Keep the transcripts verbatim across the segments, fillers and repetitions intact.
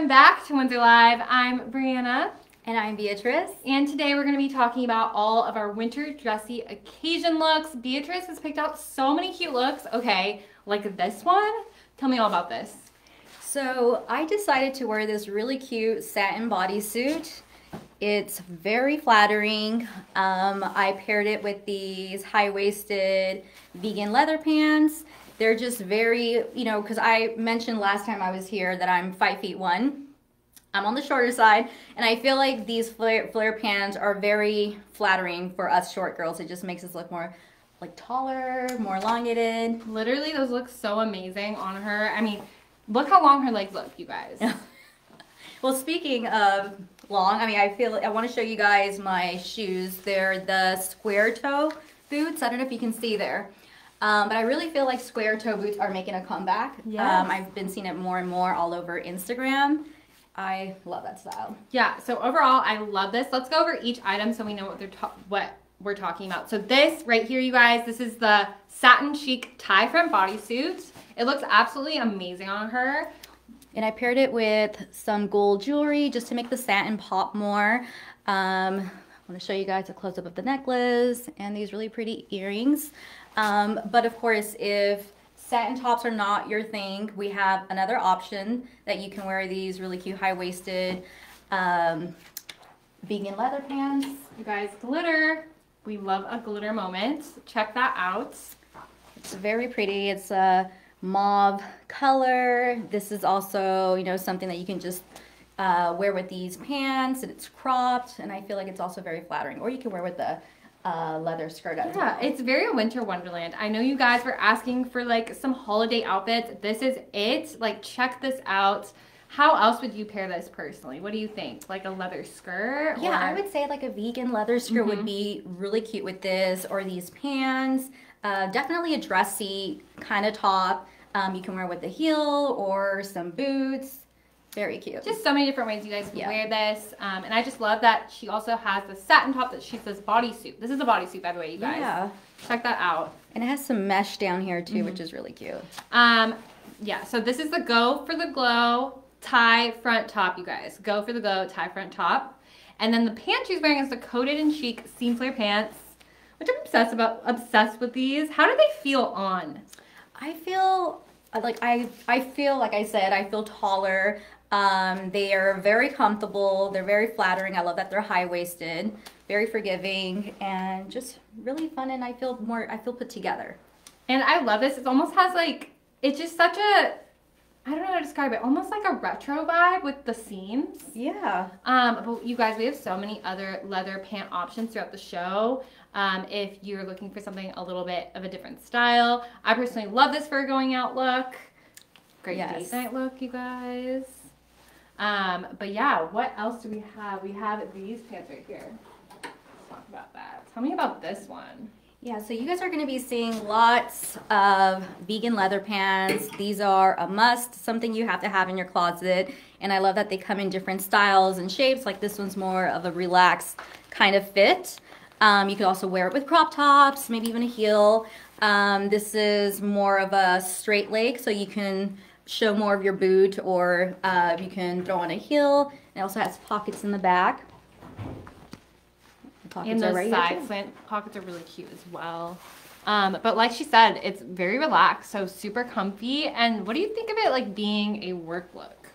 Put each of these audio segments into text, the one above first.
Welcome back to Windsor Live. I'm Breanna. And I'm Beatriz. And today we're going to be talking about all of our winter dressy occasion looks. Beatriz has picked out so many cute looks. Okay, like this one. Tell me all about this. So I decided to wear this really cute satin bodysuit. It's very flattering. Um, I paired it with these high-waisted vegan leather pants. They're just very, you know, because I mentioned last time I was here that I'm five feet one. I'm on the shorter side, and I feel like these flare, flare pants are very flattering for us short girls. It just makes us look more, like, taller, more elongated. Literally, those look so amazing on her. I mean, look how long her legs look, you guys. Well, speaking of long, I mean, I feel, I want to show you guys my shoes. They're the square toe boots. I don't know if you can see there. Um, but I really feel like square toe boots are making a comeback. Yes. Um, I've been seeing it more and more all over Instagram. I love that style. Yeah, so overall, I love this. Let's go over each item so we know what they're what we're talking about. So this right here, you guys, this is the satin chic tie front bodysuit. It looks absolutely amazing on her. And I paired it with some gold jewelry just to make the satin pop more. Um, I'm going to show you guys a close-up of the necklace and these really pretty earrings. Um, but of course, if satin tops are not your thing, we have another option that you can wear these really cute high-waisted um, vegan leather pants. You guys, glitter. We love a glitter moment. Check that out. It's very pretty. It's a mauve color. This is also, you know, something that you can just Uh, wear with these pants, and it's cropped, and I feel like it's also very flattering. Or you can wear with the uh, leather skirt up. Yeah, it's very winter wonderland. I know you guys were asking for like some holiday outfits. This is it. Like, check this out. How else would you pair this personally? What do you think? Like a leather skirt? Or... Yeah, I would say like a vegan leather skirt mm-hmm. would be really cute with this, or these pants. Uh, definitely a dressy kind of top. Um, you can wear with a heel or some boots. Very cute. Just so many different ways you guys can yeah. wear this. Um, and I just love that she also has the satin top that she says bodysuit. This is a bodysuit, by the way, you guys. Yeah. Check that out. And it has some mesh down here, too, mm-hmm. which is really cute. Um, yeah, so this is the Go for the Glow tie front top, you guys. Go for the Glow tie front top. And then the pants she's wearing is the Coated and Chic seam flare pants, which I'm obsessed about, obsessed with these. How do they feel on? I feel like I, I feel, like I said, I feel taller. Um, they are very comfortable. They're very flattering. I love that they're high-waisted, very forgiving, and just really fun. And I feel more, I feel put together. And I love this. It almost has like, it's just such a, I don't know how to describe it, almost like a retro vibe with the seams. Yeah. Um, but you guys, we have so many other leather pant options throughout the show. Um, if you're looking for something a little bit of a different style, I personally love this for a going out look. Great yes. date night look, you guys. Um, but yeah, what else do we have? We have these pants right here. Let's talk about that. Tell me about this one. Yeah, so you guys are going to be seeing lots of vegan leather pants. These are a must, something you have to have in your closet. And I love that they come in different styles and shapes. Like this one's more of a relaxed kind of fit. Um, you could also wear it with crop tops, maybe even a heel. Um, this is more of a straight leg, so you can show more of your boot, or uh, you can throw on a heel. It also has pockets in the back. The pockets and those are right side here slant pockets are really cute as well. Um, but like she said, it's very relaxed, so super comfy. And what do you think of it like being a work look?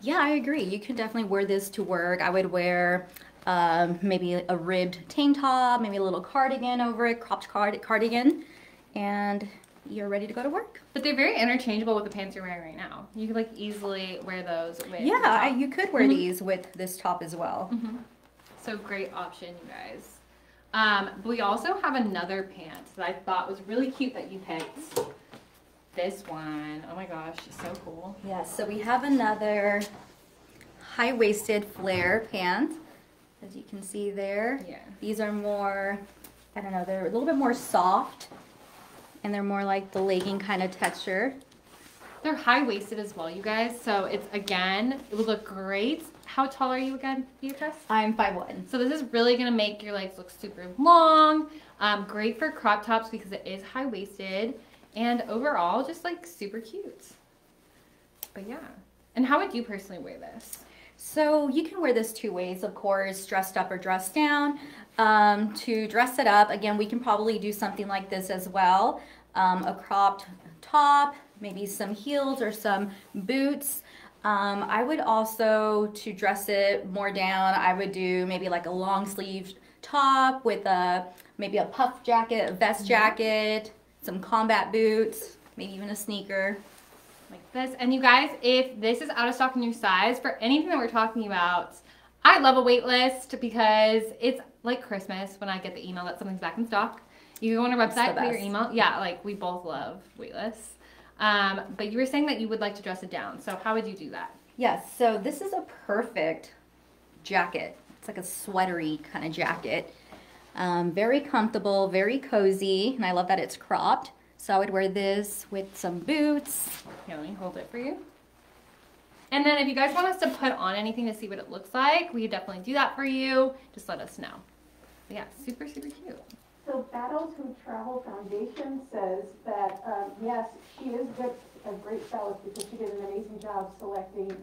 Yeah, I agree. You can definitely wear this to work. I would wear um, maybe a ribbed tank top, maybe a little cardigan over it, cropped card cardigan, and you're ready to go to work. But they're very interchangeable with the pants you're wearing right now. You could like easily wear those with yeah, I, you could wear mm-hmm. these with this top as well. Mm-hmm. So great option, you guys. Um, but we also have another pant that I thought was really cute that you picked. This one. Oh my gosh, so cool. Yeah, so we have another high-waisted flare pant, as you can see there. Yeah. These are more, I don't know, they're a little bit more soft. And they're more like the legging kind of texture. They're high-waisted as well, you guys. So it's, again, it would look great. How tall are you again, Beatrice? I'm five one. So this is really going to make your legs look super long. Um, great for crop tops because it is high-waisted. And overall, just, like, super cute. But, yeah. And how would you personally wear this? So you can wear this two ways, of course, dressed up or dressed down. Um, to dress it up, again, we can probably do something like this as well. Um, a cropped top, maybe some heels or some boots. Um, I would also, to dress it more down, I would do maybe like a long sleeve top with a maybe a puff jacket, a vest jacket, some combat boots, maybe even a sneaker. Like this. And you guys, if this is out of stock in your size for anything that we're talking about, I love a wait list because it's like Christmas when I get the email that something's back in stock. You go on our website, put your email. Yeah, like we both love wait lists. Um, but you were saying that you would like to dress it down. So how would you do that? Yes, so this is a perfect jacket. It's like a sweatery kind of jacket. Um, very comfortable, very cozy, and I love that it's cropped. So I would wear this with some boots. Here, let me hold it for you. And then if you guys want us to put on anything to see what it looks like, we could definitely do that for you. Just let us know. But yeah, super, super cute. So Battle to Travel Foundation says that, um, yes, she is with a great stylist because she did an amazing job selecting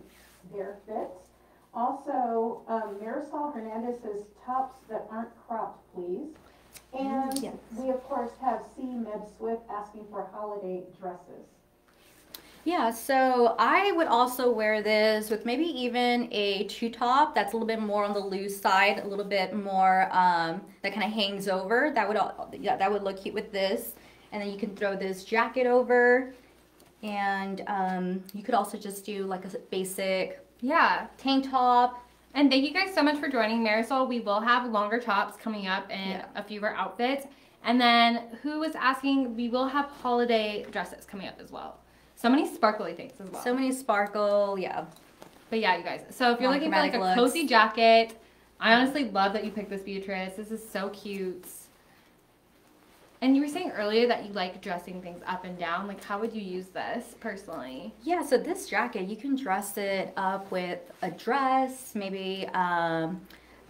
their fits. Also, um, Marisol Hernandez says tops that aren't cropped, please. And yes. We, of course, have C. Meb Swift asking for holiday dresses. Yeah, so I would also wear this with maybe even a two top that's a little bit more on the loose side, a little bit more um, that kind of hangs over. That would, all, yeah, that would look cute with this. And then you can throw this jacket over. And um, you could also just do like a basic yeah tank top. And thank you guys so much for joining, Marisol. We will have longer tops coming up and yeah. a few of our outfits. And then who was asking, we will have holiday dresses coming up as well. So many sparkly things as well. So many sparkle, yeah. But yeah, you guys. So if you're looking for like a looks. cozy jacket, I honestly love that you picked this, Beatriz. This is so cute. And you were saying earlier that you like dressing things up and down. Like, how would you use this personally? Yeah, so this jacket, you can dress it up with a dress, maybe um,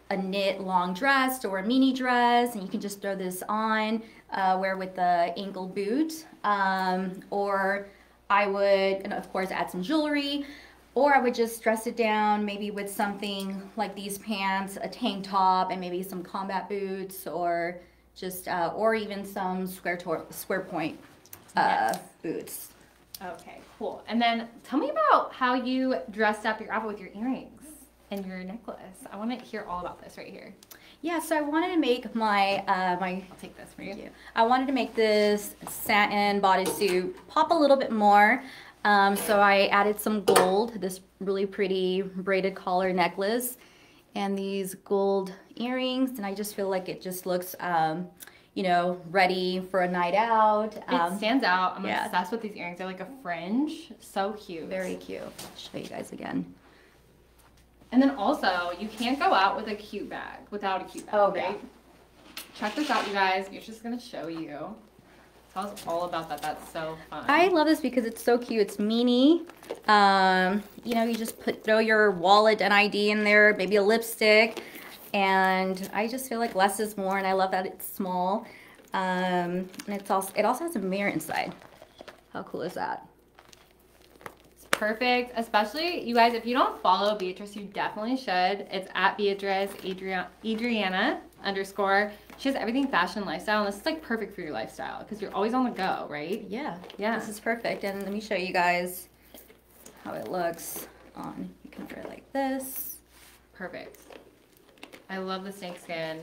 a knit long dress or a mini dress, and you can just throw this on, uh, wear with the ankle boot. Um, or I would, and of course, add some jewelry. Or I would just dress it down maybe with something like these pants, a tank top, and maybe some combat boots or... Just, uh, or even some square, square point uh, yes. boots. Okay, cool. And then tell me about how you dressed up your outfit with your earrings and your necklace. I want to hear all about this right here. Yeah, so I wanted to make my, uh, my I'll take this for you. you. I wanted to make this satin bodysuit pop a little bit more. Um, so I added some gold, this really pretty braided collar necklace, and these gold earrings, and I just feel like it just looks, um, you know, ready for a night out. Um, it stands out. I'm yeah. obsessed with these earrings. They're like a fringe. So cute. Very cute. I'll show you guys again. And then also, you can't go out with a cute bag, without a cute bag, oh, right? Yeah. Check this out, you guys. We're just going to show you. Tell us all about that. That's so fun. I love this because it's so cute. It's mini. Um, you know, you just put throw your wallet and I D in there, maybe a lipstick. And I just feel like less is more, and I love that it's small. Um, and it's also it also has a mirror inside. How cool is that? It's perfect. Especially, you guys, if you don't follow Beatriz, you definitely should. It's at Beatriz Adriana, Adriana underscore. She has everything fashion lifestyle, and this is like perfect for your lifestyle because you're always on the go, right? Yeah. Yeah. This is perfect. And let me show you guys how it looks on. You can wear it like this. Perfect. I love the snakeskin.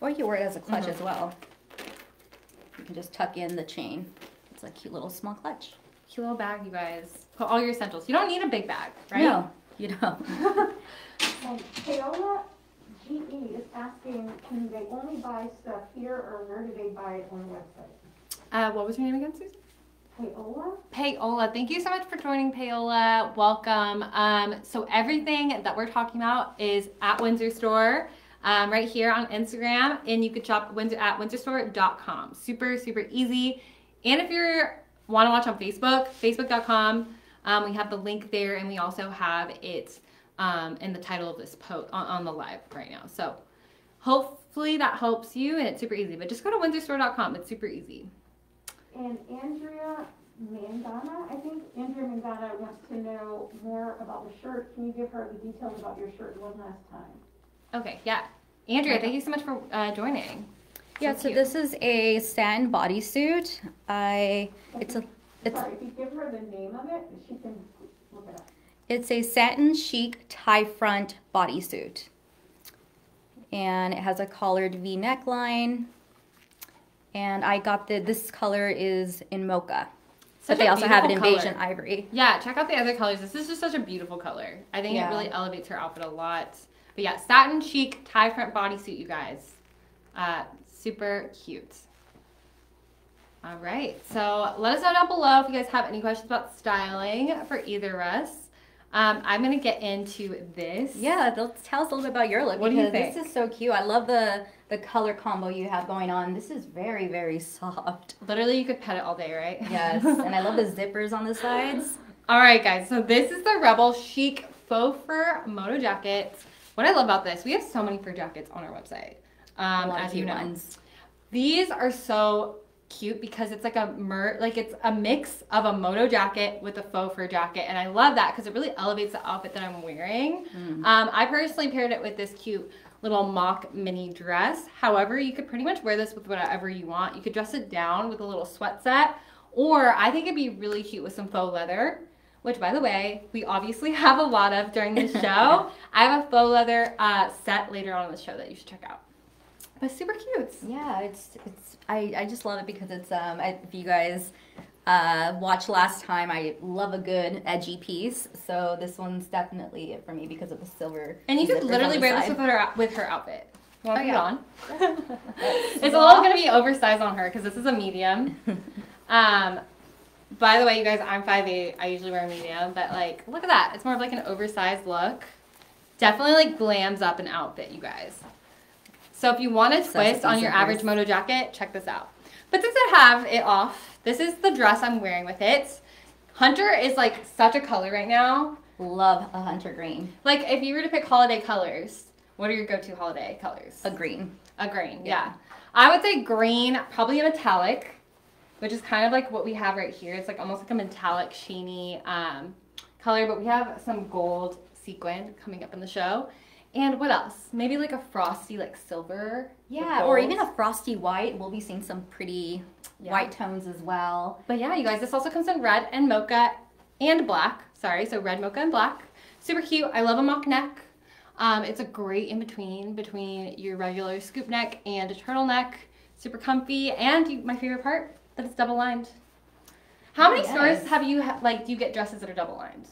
Or you wear it as a clutch mm-hmm. as well. You can just tuck in the chain. It's a cute little small clutch. Cute little bag, you guys. Put all your essentials. You don't need a big bag, right? No, you don't. And Paola G E is asking, can they only buy stuff here or where do they buy it on the website? Uh, what was your name again, Susan? Paola? Paola. Thank you so much for joining, Paola. Welcome. Um, so everything that we're talking about is at Windsor Store um, right here on Instagram, and you could shop Windsor at windsor store dot com. Super, super easy. And if you want to watch on Facebook, facebook dot com, um, we have the link there, and we also have it um, in the title of this post on, on the live right now. So hopefully that helps you, and it's super easy. But just go to windsor store dot com. It's super easy. And Andrea Mangana, I think Andrea Mangana wants to know more about the shirt. Can you give her the details about your shirt one last time? Okay, yeah. Andrea, thank you so much for uh, joining. Yeah, so, so this is a satin bodysuit. I, okay. it's a, it's, Sorry, if you give her the name of it, she can look it up. It's a satin chic tie front bodysuit. And it has a collared V neckline. And I got the, this color is in mocha. But they also have it in color. Beige and ivory. Yeah, check out the other colors. This is just such a beautiful color. I think yeah. it really elevates her outfit a lot. But yeah, satin chic tie front bodysuit, you guys. Uh, super cute. All right, so let us know down below if you guys have any questions about styling for either of us. Um, I'm going to get into this. Yeah, tell us a little bit about your look. What do you think? This is so cute. I love the, the color combo you have going on. This is very, very soft. Literally, you could pet it all day, right? Yes, and I love the zippers on the sides. All right, guys, so this is the Rebel Chic Faux Fur Moto Jacket. What I love about this, we have so many fur jackets on our website. Um, as you know. These are so cute because it's like a mer like it's a mix of a moto jacket with a faux fur jacket, and I love that because it really elevates the outfit that I'm wearing. Mm. um I personally paired it with this cute little mock mini dress. However, you could pretty much wear this with whatever you want. You could dress it down with a little sweat set, or I think it'd be really cute with some faux leather, which, by the way, we obviously have a lot of during this show. I have a faux leather uh set later on in the show that you should check out. But super cute. Yeah, it's it's. I I just love it because it's um. I, if you guys uh watched last time, I love a good edgy piece. So this one's definitely it for me because of the silver. And you could literally wear this with her with her outfit. You want to put it on? It's all gonna be oversized on her because this is a medium. um, by the way, you guys, I'm five eight. I usually wear a medium, but like, look at that. It's more of like an oversized look. Definitely like glams up an outfit, you guys. So if you want to twist on your average moto jacket, check this out. But since I have it off, this is the dress I'm wearing with it. Hunter is like such a color right now. Love a hunter green. Like if you were to pick holiday colors, what are your go-to holiday colors? A green. A green, yeah. yeah. I would say green, probably a metallic, which is kind of like what we have right here. It's like almost like a metallic sheeny um, color, but we have some gold sequin coming up in the show. And what else? Maybe like a frosty, like silver. Yeah, or even a frosty white. We'll be seeing some pretty yeah. white tones as well. But yeah, you guys, this also comes in red and mocha and black. Sorry, so red, mocha, and black. Super cute. I love a mock neck. Um, it's a great in-between between your regular scoop neck and a turtleneck. Super comfy. And my favorite part, that it's double-lined. How many yes. stores have you, like, do you get dresses that are double-lined?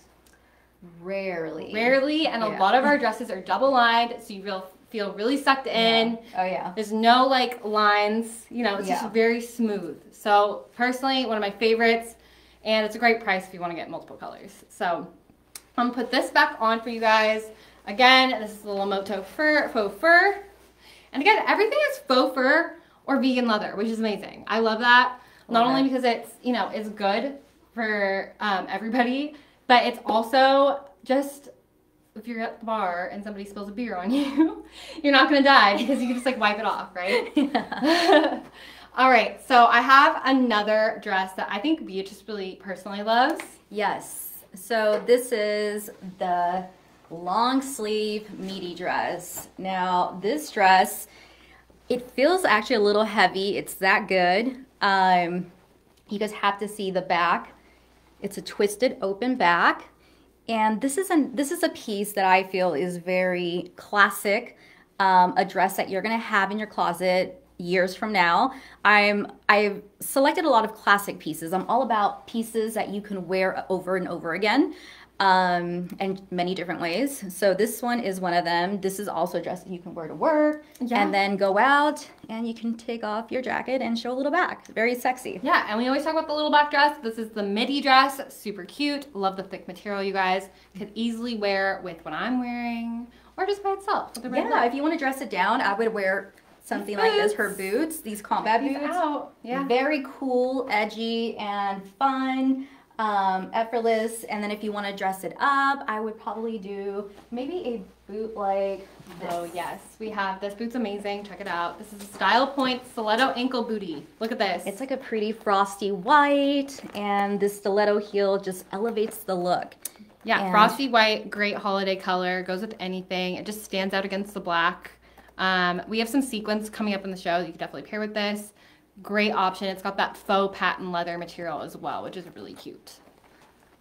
Rarely. Rarely, and yeah. a lot of our dresses are double lined, so you feel, feel really sucked in. Yeah. Oh, yeah. There's no, like, lines. You know, it's yeah. just very smooth. So, personally, one of my favorites, and it's a great price if you want to get multiple colors. So, I'm going to put this back on for you guys. Again, this is a little moto fur, faux fur. And again, everything is faux fur or vegan leather, which is amazing. I love that. Not love only it. because it's, you know, it's good for um, everybody, but it's also just, if you're at the bar and somebody spills a beer on you, you're not going to die because you can just like wipe it off, right? Yeah. All right. So I have another dress that I think Beatriz really personally loves. Yes. So this is the long sleeve meaty dress. Now this dress, it feels actually a little heavy. It's that good. Um, you guys have to see the back. It's a twisted open back, and this is an this is a piece that I feel is very classic, um, a dress that you're gonna have in your closet years from now. I'm I've selected a lot of classic pieces. I'm all about pieces that you can wear over and over again, um, in many different ways. So this one is one of them. This is also a dress that you can wear to work, yeah. and then go out, and you can take off your jacket and show a little back. Very sexy. Yeah, and we always talk about the little back dress. This is the midi dress. Super cute. Love the thick material, you guys. Could easily wear with what I'm wearing, or just by itself. With the yeah, look. If you want to dress it down, I would wear something like this. Her boots, these combat boots. Out. Yeah. Very cool, edgy, and fun. um, effortless. And then if you want to dress it up, I would probably do maybe a boot like this. Oh yes, we have this boot's amazing. Check it out. This is a Style Point stiletto ankle bootie. Look at this. It's like a pretty frosty white, and this stiletto heel just elevates the look. Yeah, and frosty white, great holiday color. Goes with anything. It just stands out against the black. Um, we have some sequins coming up in the show that you can definitely pair with this. Great option. It's got that faux patent leather material as well, which is really cute.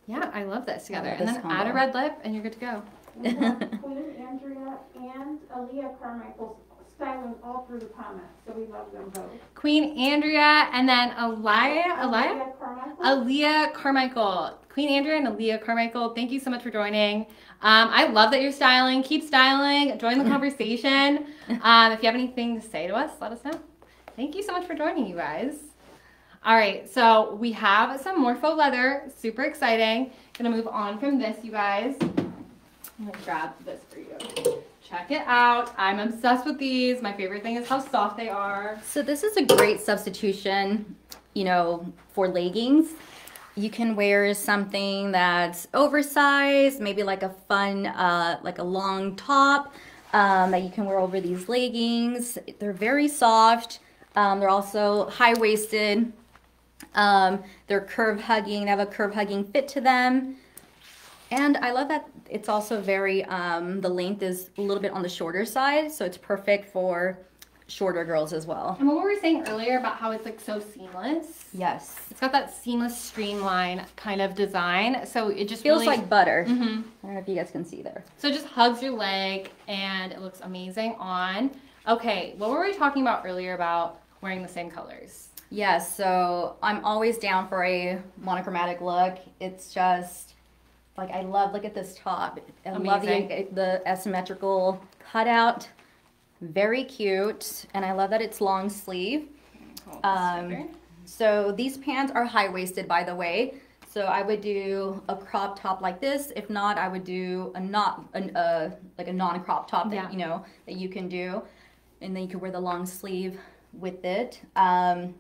Yeah, I love this together. Love this and then combo. Add a red lip and you're good to go. We have Queen Andrea and Aaliyah Carmichael styling all through the comments, so we love them both. Queen Andrea and then Aaliyah, Aaliyah? Carmichael. Aaliyah Carmichael. Queen Andrea and Aaliyah Carmichael, thank you so much for joining. Um, I love that you're styling. Keep styling. Join the conversation. Um, if you have anything to say to us, let us know. Thank you so much for joining, you guys. All right, so we have some more faux leather. Super exciting. Gonna move on from this, you guys. I'm gonna grab this for you. Check it out. I'm obsessed with these. My favorite thing is how soft they are. So this is a great substitution, you know, for leggings. You can wear something that's oversized, maybe like a fun, uh, like a long top um, that you can wear over these leggings. They're very soft. Um, they're also high-waisted. Um, they're curve-hugging. They have a curve-hugging fit to them. And I love that it's also very, um, the length is a little bit on the shorter side, so it's perfect for shorter girls as well. And what we were saying earlier about how it's like so seamless. Yes. It's got that seamless streamline kind of design, so it just feels really like butter. Mm-hmm. I don't know if you guys can see there. So it just hugs your leg, and it looks amazing on. Okay, what were we talking about earlier about wearing the same colors? Yes, yeah, so I'm always down for a monochromatic look. It's just, like, I love, look at this top. I Amazing. love the, the asymmetrical cutout. Very cute, and I love that it's long sleeve. Um, so these pants are high-waisted, by the way. So I would do a crop top like this. If not, I would do a not, an, uh, like a non-crop top that, yeah. you know, that you can do. And then you could wear the long sleeve with it. Um,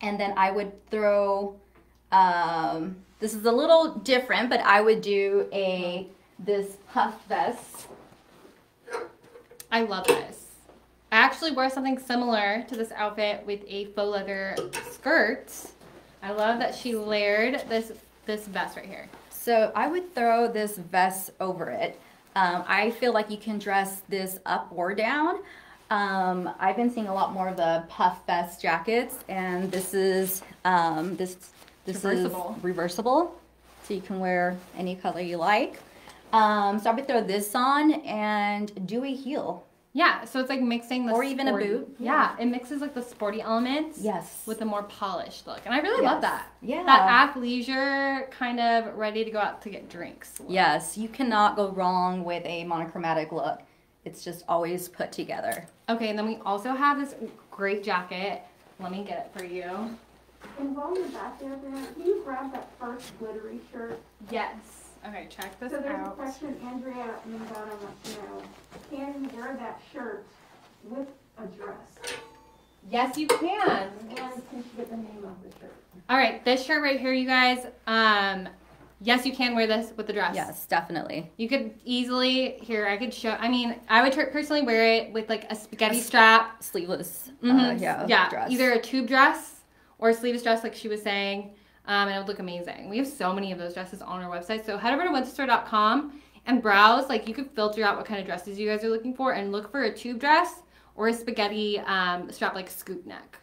and then I would throw, um, this is a little different, but I would do a, this puff vest. I love this. I actually wore something similar to this outfit with a faux leather skirt. I love that she layered this, this vest right here. So I would throw this vest over it. Um, I feel like you can dress this up or down. Um, I've been seeing a lot more of the puff vest jackets, and this is um, this this reversible. is reversible, so you can wear any color you like. Um, so I would throw this on and do a heel. Yeah, so it's like mixing the or even sporty, a boot. Yeah, yeah, it mixes like the sporty elements. Yes, with a more polished look, and I really yes. love that. Yeah, that athleisure kind of ready to go out to get drinks look. Yes, you cannot go wrong with a monochromatic look. It's just always put together. Okay, and then we also have this great jacket. Let me get it for you. And while you're back there, Brianna, can you grab that first glittery shirt? Yes. Okay, check this out. So there's out. a question Andrea Mendana wants to know. Can you wear that shirt with a dress? Yes, you can. And can you get the name of the shirt? All right, this shirt right here, you guys. Um, Yes, you can wear this with the dress. Yes, definitely. You could easily, here, I could show, I mean, I would personally wear it with like a spaghetti a strap. Sleeveless, mm-hmm. uh, yeah, yeah. dress. Either a tube dress or a sleeveless dress like she was saying, um, and it would look amazing. We have so many of those dresses on our website, so head over to Windsor Store dot com and browse. Like, you could filter out what kind of dresses you guys are looking for and look for a tube dress or a spaghetti um, strap like scoop neck.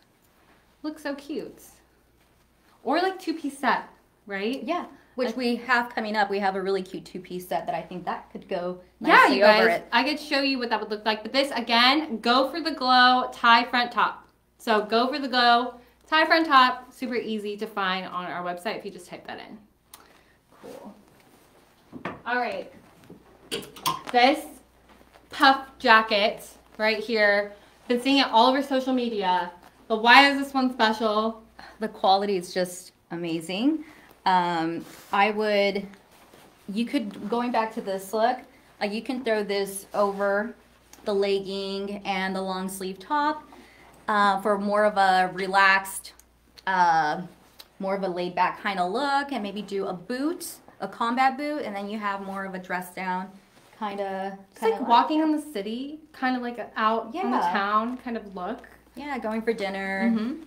Looks so cute. Or like two-piece set, right? Yeah. Which we have coming up. We have a really cute two-piece set that I think that could go nicely yeah, you guys, over it. I could show you what that would look like. But this, again, go for the glow tie front top. So go for the glow tie front top. Super easy to find on our website if you just type that in. Cool. All right. This puff jacket right here. Been seeing it all over social media. But why is this one special? The quality is just amazing. Um, I would, you could, going back to this look, uh, you can throw this over the legging and the long sleeve top uh, for more of a relaxed, uh, more of a laid back kind of look, and maybe do a boot, a combat boot, and then you have more of a dress down kind of. It's like walking in the city, kind of like an out yeah. in the town kind of look. Yeah, going for dinner. Mm-hmm.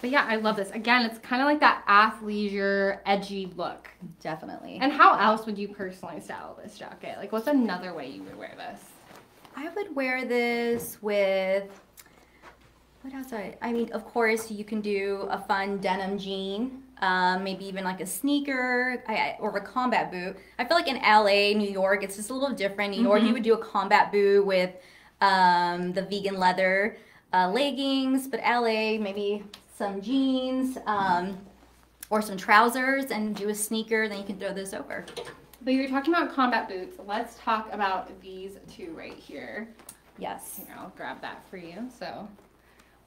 But yeah, I love this. Again, it's kind of like that athleisure, edgy look. Definitely. And how else would you personally style this jacket? Like, what's another way you would wear this? I would wear this with, what else? I, I mean, of course, you can do a fun denim jean, um, maybe even like a sneaker I, or a combat boot. I feel like in L A, New York, it's just a little different. New York, mm-hmm. you would do a combat boot with um, the vegan leather uh, leggings, but L A, maybe some jeans um, or some trousers and do a sneaker, then you can throw this over. But you're talking about combat boots. Let's talk about these two right here. Yes. Here, I'll grab that for you. So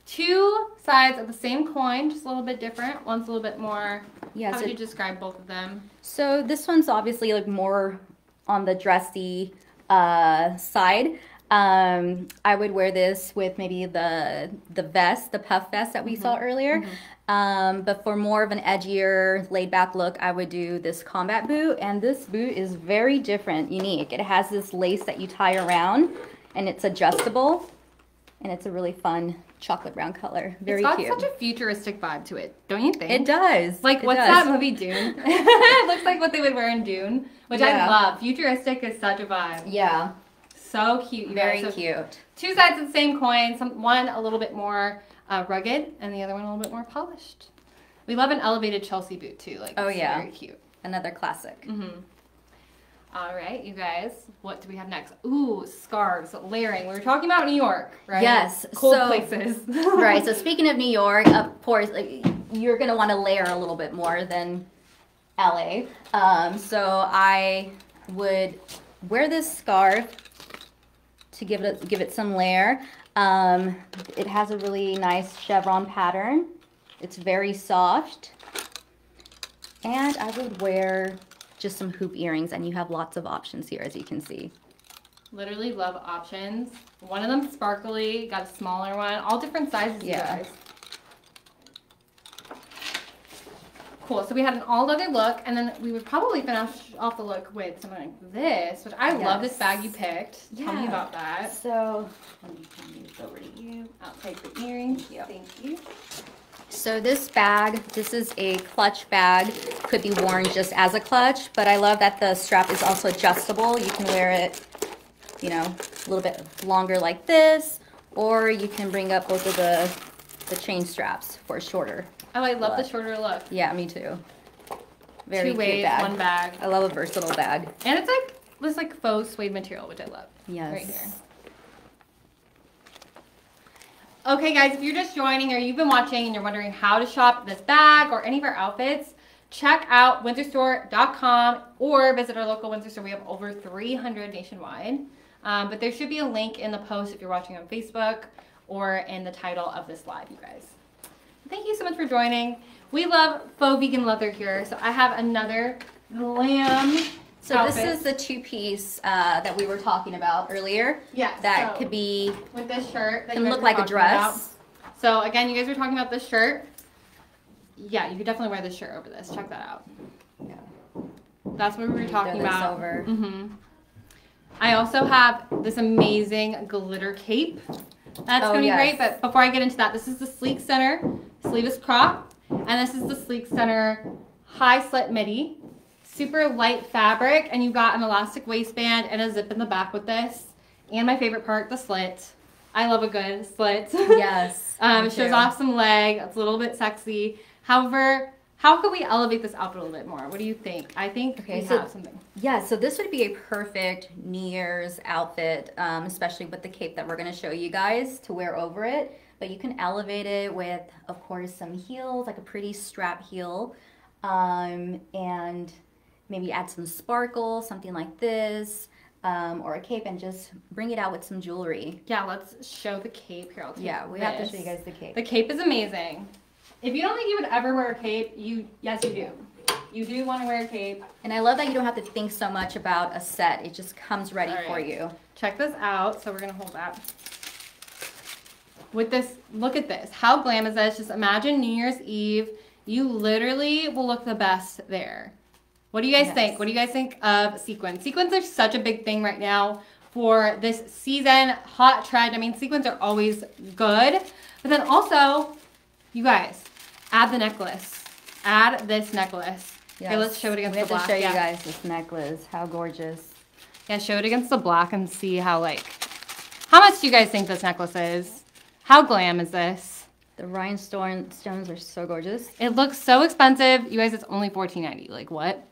two sides of the same coin, just a little bit different. One's a little bit more, yeah, how so would you describe both of them? So this one's obviously like more on the dressy uh, side. Um, I would wear this with maybe the the vest, the puff vest that we mm-hmm. saw earlier. Mm-hmm. Um, but for more of an edgier, laid back look, I would do this combat boot. And this boot is very different, unique. It has this lace that you tie around, and it's adjustable, and it's a really fun chocolate brown color. Very cute. It's got cute. Such a futuristic vibe to it, don't you think? It does. Like, it what's does. That movie, Dune? It looks like what they would wear in Dune, which yeah. I love. Futuristic is such a vibe. Yeah. So cute, you very guys. So cute. Two sides of the same coin. Some, one a little bit more uh, rugged, and the other one a little bit more polished. We love an elevated Chelsea boot too. Like, oh yeah, very cute. Another classic. Mm-hmm. All right, you guys. What do we have next? Ooh, scarves, layering. We were talking about New York, right? Yes, cold so, places. Right. So speaking of New York, of course, like, you're gonna want to layer a little bit more than L A. Um, so I would wear this scarf to give it a, give it some layer. Um, it has a really nice chevron pattern. It's very soft. And I would wear just some hoop earrings, and you have lots of options here, as you can see. Literally love options. One of them sparkly, got a smaller one, all different sizes, yeah. you guys. Cool, so we had an all leather look, and then we would probably finish off the look with something like this, which I yes. love this bag you picked. Yeah. Tell me about that. So, let me turn this over to you. I'll take the earrings. Yep. Thank you. So this bag, this is a clutch bag. Could be worn just as a clutch, but I love that the strap is also adjustable. You can wear it, you know, a little bit longer like this, or you can bring up both of the, the chain straps for shorter. Oh, I love look. the shorter look. Yeah, me too. Very Two cute ways, bag. one bag. I love a versatile bag. And it's like this like faux suede material, which I love. Yes. Right here. Okay, guys, if you're just joining or you've been watching and you're wondering how to shop this bag or any of our outfits, check out windsor store dot com or visit our local Windsor store. We have over three hundred nationwide. Um, but there should be a link in the post if you're watching on Facebook or in the title of this live, you guys. Thank you so much for joining. We love faux vegan leather here. So I have another glam So outfit. This is the two-piece uh, that we were talking about earlier. Yeah. That so could be with this shirt. That can look like a dress. About. So again, you guys were talking about this shirt. Yeah, you could definitely wear this shirt over this. Check that out. Yeah. That's what we were talking Throw about. This over. Mm-hmm. I also have this amazing glitter cape. That's oh, gonna be yes. great. But before I get into that, this is the Sleek Center sleeveless crop, and this is the Sleek Center high slit midi. Super light fabric, and you've got an elastic waistband and a zip in the back with this. And my favorite part, the slit. I love a good slit. Yes. um, it shows off some leg. It's a little bit sexy. However, how could we elevate this outfit a little bit more? What do you think? I think okay, we so, have something. Yeah, so this would be a perfect New Year's outfit, um, especially with the cape that we're going to show you guys to wear over it. But you can elevate it with, of course, some heels, like a pretty strap heel, um, and maybe add some sparkle, something like this, um, or a cape, and just bring it out with some jewelry. Yeah, let's show the cape here. I'll take yeah, we this. have to show you guys the cape. The cape is amazing. If you don't think you would ever wear a cape, you, yes you do. You do want to wear a cape. And I love that you don't have to think so much about a set. It just comes ready right. for you. Check this out. So we're going to hold that. With this, look at this. How glam is this? Just imagine New Year's Eve. You literally will look the best there. What do you guys yes. think? What do you guys think of sequins? Sequins are such a big thing right now for this season. Hot trend. I mean, sequins are always good. But then also, you guys, add the necklace. Add this necklace. Yes. Okay, let's show it against the black. We have to show yeah. you guys this necklace. How gorgeous. Yeah, show it against the black and see how, like, how much do you guys think this necklace is? How glam is this? The rhinestone stones are so gorgeous. It looks so expensive. You guys, it's only fourteen ninety. Like, what?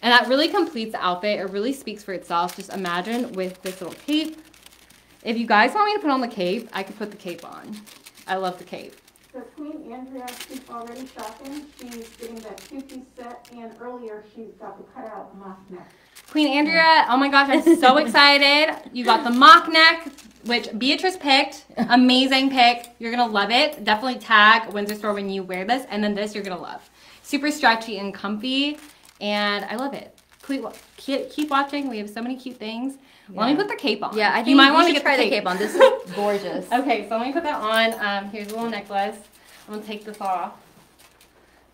And that really completes the outfit. It really speaks for itself. Just imagine with this little cape. If you guys want me to put on the cape, I could put the cape on. I love the cape. So Queen Andrea, she's already shopping. She's getting that two-piece set, and earlier she's got the cutout mock neck. Queen Andrea, oh my gosh, I'm so excited. You got the mock neck, which Beatriz picked. Amazing pick. You're going to love it. Definitely tag Windsor Store when you wear this. And then this you're going to love. Super stretchy and comfy. And I love it. Keep watching. We have so many cute things. Yeah. Let me put the cape on. Yeah, I think you might want to try the cape. the cape on. This is gorgeous. Okay, so let me put that on. Um, here's a little necklace. I'm going to take this off.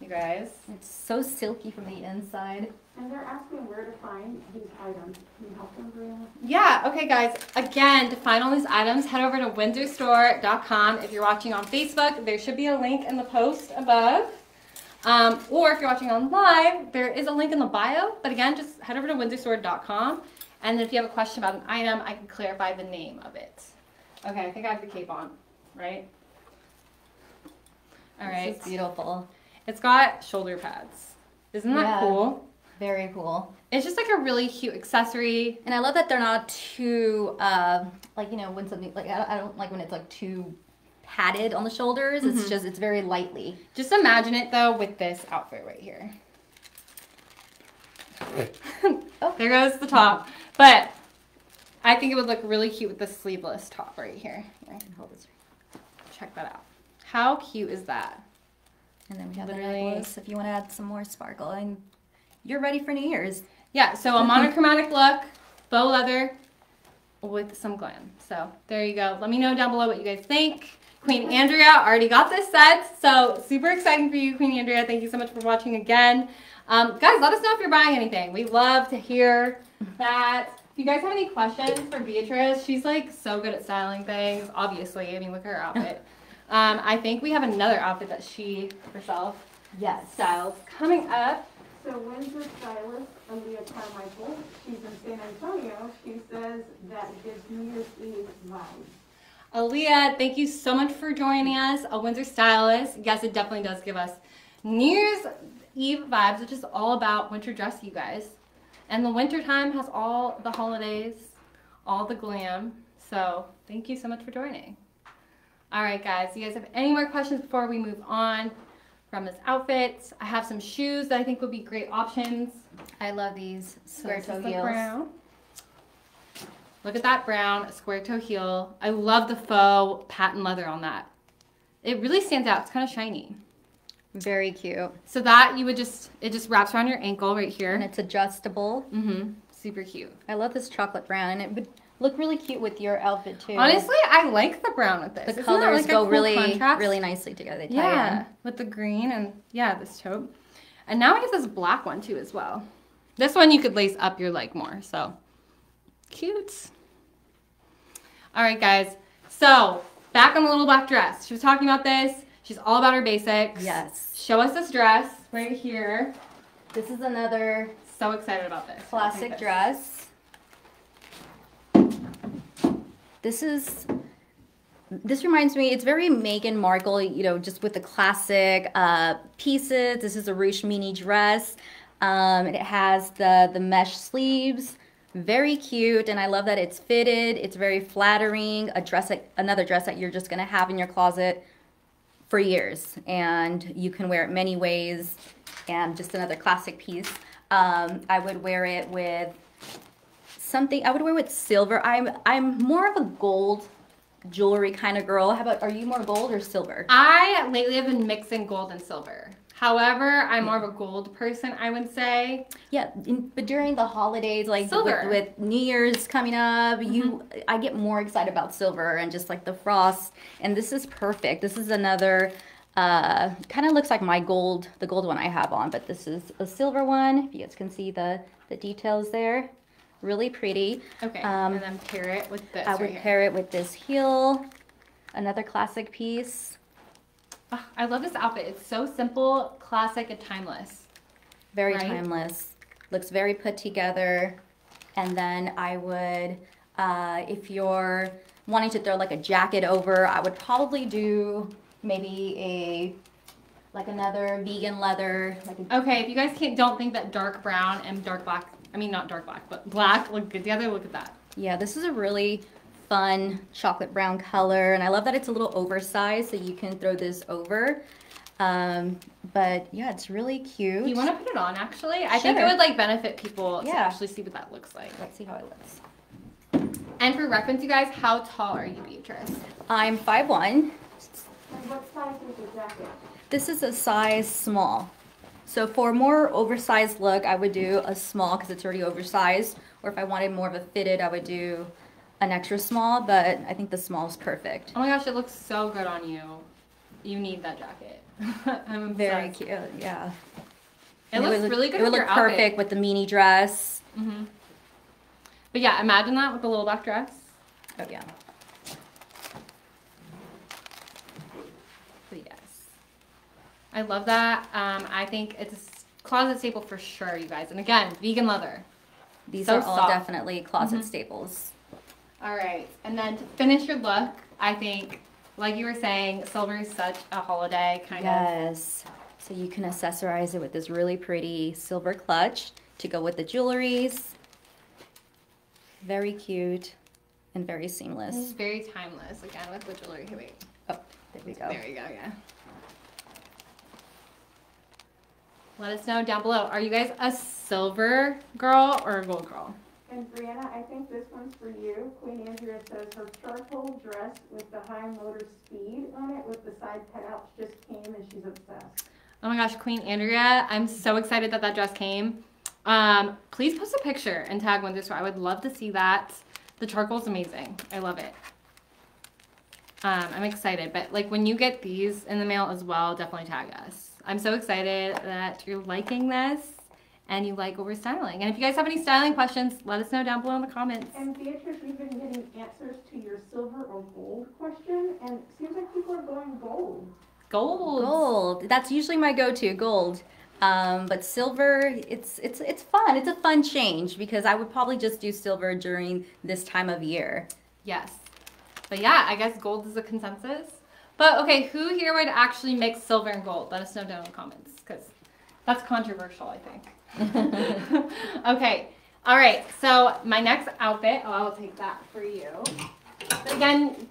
You guys. It's so silky from the inside. And they're asking where to find these items. Can you help them, Breanna? Yeah, okay guys. Again, to find all these items, head over to windsor store dot com. If you're watching on Facebook, there should be a link in the post above. Um, or if you're watching on live, there is a link in the bio. But again, just head over to windsor store dot com. And if you have a question about an item, I can clarify the name of it. Okay, I think I have the cape on, right? All right. This is beautiful. It's got shoulder pads. Isn't that yeah, cool? Very cool. It's just like a really cute accessory. And I love that they're not too, uh, like, you know, when something, like, I don't, I don't like when it's like too padded on the shoulders. Mm-hmm. It's just, it's very lightly. Just imagine it though with this outfit right here. Oh. There goes the top. But I think it would look really cute with the sleeveless top right here. I can hold this. Check that out. How cute is that? And then we have Literally. the necklace if you want to add some more sparkle. And you're ready for New Year's. Yeah, so a monochromatic look, bow leather with some glam. So there you go. Let me know down below what you guys think. Queen Andrea already got this set, so super exciting for you, Queen Andrea. Thank you so much for watching again. Um, guys, let us know if you're buying anything. We love to hear that. If you guys have any questions for Beatriz, she's like so good at styling things, obviously. I mean, look at her outfit. Um, I think we have another outfit that she herself yes. styles coming up. So Windsor stylist Aaliyah Carmichael, she's in San Antonio. She says that gives New Year's Eve vibes. Aaliyah, thank you so much for joining us. A Windsor stylist, yes, it definitely does give us New Year's Eve vibes, which is all about winter dress, you guys. And the winter time has all the holidays, all the glam. So thank you so much for joining. All right, guys, you guys have any more questions before we move on from this outfit? I have some shoes that I think would be great options. I love these square toe heels. Brown. Look at that brown square toe heel. I love the faux patent leather on that. It really stands out. It's kind of shiny. Very cute. So that you would just, it just wraps around your ankle right here. And it's adjustable. Mm-hmm. Super cute. I love this chocolate brown. It would look really cute with your outfit too. Honestly, I like the brown with this. The colors like go cool really, contrast? really nicely together. They tie yeah, in. with the green and yeah, this taupe. And now we have this black one too as well. This one you could lace up your leg more. So cute. All right, guys. So back on the little black dress. She was talking about this. She's all about her basics. Yes. Show us this dress right here. This is another. So excited about this classic this. dress. This is, this reminds me, it's very Meghan Markle, you know, just with the classic uh, pieces. This is a ruched mini dress. Um, and it has the, the mesh sleeves. Very cute, and I love that it's fitted. It's very flattering. A dress, that, another dress that you're just gonna have in your closet for years. And you can wear it many ways. And just another classic piece. Um, I would wear it with something I would wear with silver. I'm I'm more of a gold jewelry kind of girl. How about, are you more gold or silver? I lately have been mixing gold and silver. However, I'm more of a gold person, I would say. Yeah, but during the holidays, like with, with New Year's coming up, mm-hmm. you I get more excited about silver and just like the frost. And this is perfect. This is another Uh, kind of looks like my gold, the gold one I have on, but this is a silver one. If you guys can see the, the details there. Really pretty. Okay, um, and then pair it with this I would right pair here. it with this heel. Another classic piece. Oh, I love this outfit. It's so simple, classic, and timeless. Very right? timeless. Looks very put together. And then I would, uh, if you're wanting to throw like a jacket over, I would probably do maybe a like another vegan leather. Like a okay, if you guys can't don't think that dark brown and dark black, I mean not dark black, but black look good together. Look at that. Yeah, this is a really fun chocolate brown color, and I love that it's a little oversized, so you can throw this over. Um, but yeah, it's really cute. You want to put it on actually? Sure. I think it would like benefit people yeah. to actually see what that looks like. Let's see how it looks. And for reference, you guys, how tall are you, Beatriz? I'm five one. And what size is your jacket? This is a size small. So for a more oversized look, I would do a small because it's already oversized. Or if I wanted more of a fitted, I would do an extra small, but I think the small is perfect. Oh my gosh, it looks so good on you. You need that jacket. I'm very cute, yeah. It and looks it would, really good It would look perfect outfit. with the mini dress. Mm-hmm. But yeah, imagine that with the little black dress. Oh yeah. But yes. I love that. Um, I think it's a closet staple for sure, you guys. And again, vegan leather. These so are all soft. definitely closet mm-hmm. staples. All right. And then to finish your look, I think, like you were saying, silver is such a holiday kind yes. of. Yes. So you can accessorize it with this really pretty silver clutch to go with the jewelries. Very cute and very seamless. This is very timeless. Again, with the jewelry. Here, wait. Oh, there we go. There we go, yeah. Let us know down below. Are you guys a silver girl or a gold girl? And Breanna, I think this one's for you. Queen Andrea says her charcoal dress with the high motor speed on it with the side putouts just came and she's obsessed. Oh my gosh, Queen Andrea, I'm so excited that that dress came. Um, please post a picture and tag Windsor Store. I would love to see that. The charcoal's amazing. I love it. Um, I'm excited. But like when you get these in the mail as well, definitely tag us. I'm so excited that you're liking this and you like what we're styling. And if you guys have any styling questions, let us know down below in the comments. And Beatriz, we've been getting answers to your silver or gold question, and it seems like people are going gold. Gold. Gold. That's usually my go-to, gold. Um, but silver, it's, it's, it's fun. It's a fun change because I would probably just do silver during this time of year. Yes. But yeah, I guess gold is a consensus. But okay, who here would actually mix silver and gold? Let us know down in the comments because that's controversial, I think. Okay. All right. So my next outfit, oh, I'll take that for you. But again,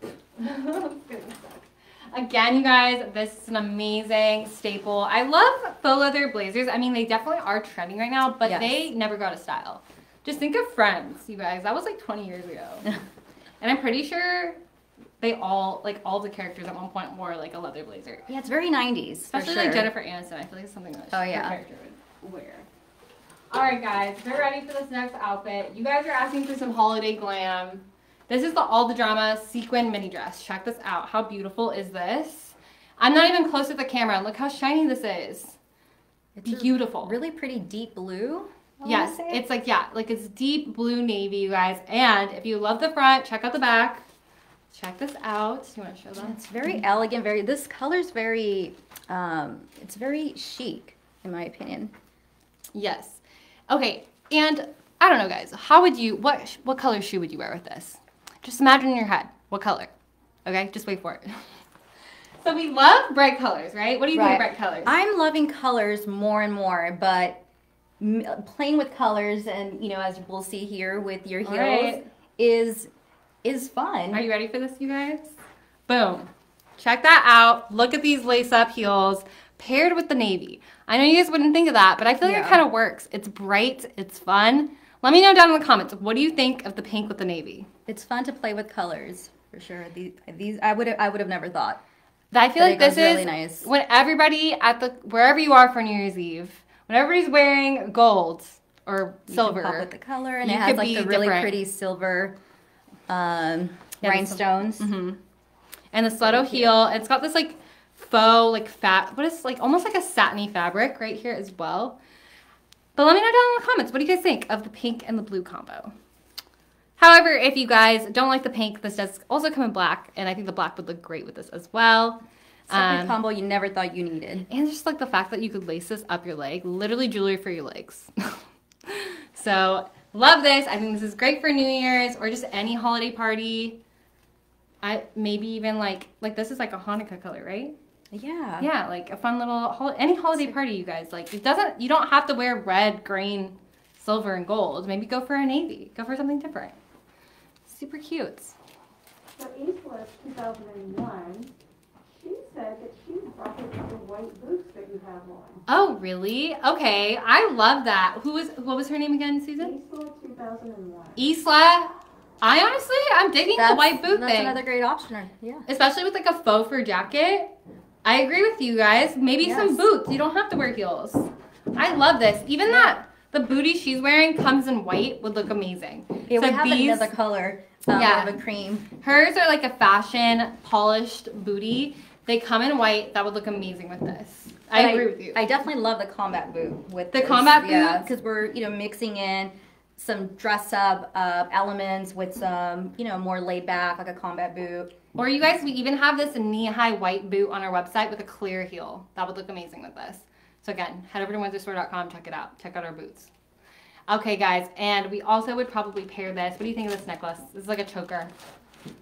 Again, you guys, this is an amazing staple. I love faux leather blazers. I mean, they definitely are trending right now, but yes. they never go out of style. Just think of Friends, you guys. That was like twenty years ago. And I'm pretty sure they all, like all the characters at one point wore like a leather blazer. Yeah, it's very nineties, especially sure. like Jennifer Aniston. I feel like it's something that oh, yeah. her character would wear. All right, guys, we're ready for this next outfit. You guys are asking for some holiday glam. This is the All the Drama sequin mini dress. Check this out. How beautiful is this? I'm not even close to the camera. Look how shiny this is. It's beautiful. Really pretty deep blue. Yes. It's like, yeah, like it's deep blue navy, you guys. And if you love the front, check out the back. Check this out. You want to show them? It's very elegant. Very. This color's very, um, it's very chic, in my opinion. Yes. Okay. And I don't know, guys. How would you, what, what color shoe would you wear with this? Just imagine in your head, what color? Okay, just wait for it. So we love bright colors, right? What do you right. think of bright colors? I'm loving colors more and more, but playing with colors and, you know, as we'll see here with your heels right. is is fun. Are you ready for this, you guys? Boom. Check that out. Look at these lace-up heels paired with the navy. I know you guys wouldn't think of that, but I feel like yeah. it kind of works. It's bright. It's fun. Let me know down in the comments, what do you think of the pink with the navy? It's fun to play with colors, for sure. These, these I would have, I would have never thought. I feel like this is really nice. When everybody at the, wherever you are for New Year's Eve, when everybody's wearing gold or silver. You can pop with the color, and it has like the really pretty silver um, yeah, rhinestones. Mm-hmm. And the stiletto heel. It's got this like faux, like fat, what is like almost like a satiny fabric right here as well. But let me know down in the comments, what do you guys think of the pink and the blue combo? However, if you guys don't like the pink, this does also come in black, and I think the black would look great with this as well. It's um, a combo you never thought you needed. And just like the fact that you could lace this up your leg, literally jewelry for your legs. So love this. I think this is great for New Year's or just any holiday party. I maybe even like, like this is like a Hanukkah color, right? Yeah. Yeah, like a fun little, hol any holiday party, you guys. Like it doesn't, you don't have to wear red, green, silver, and gold. Maybe go for a navy. Go for something different. Super cute. For April two thousand one, she said that she bought the white boots that you have on. Oh, really? Okay, I love that. Who was, what was her name again, Susan? Isla two thousand one. Isla. I honestly, I'm digging that's, the white boot that's thing. That's another great option, yeah. Especially with like a faux fur jacket. I agree with you guys. Maybe yes. some boots. You don't have to wear heels. I love this. Even yeah. that, the booty she's wearing comes in white would look amazing. Yeah, so we have these, another color. Um, yeah. Of a cream. Hers are like a fashion polished booty. They come in white. That would look amazing with this. I and agree I, with you. I definitely love the combat boot with the this. combat boot. Yeah, because we're you know mixing in some dress up uh, elements with some, you know, more laid back, like a combat boot. Or you guys, we even have this knee-high white boot on our website with a clear heel. That would look amazing with this. So again, head over to Windsor Store dot com, check it out. Check out our boots. Okay, guys, and we also would probably pair this. What do you think of this necklace? This is like a choker.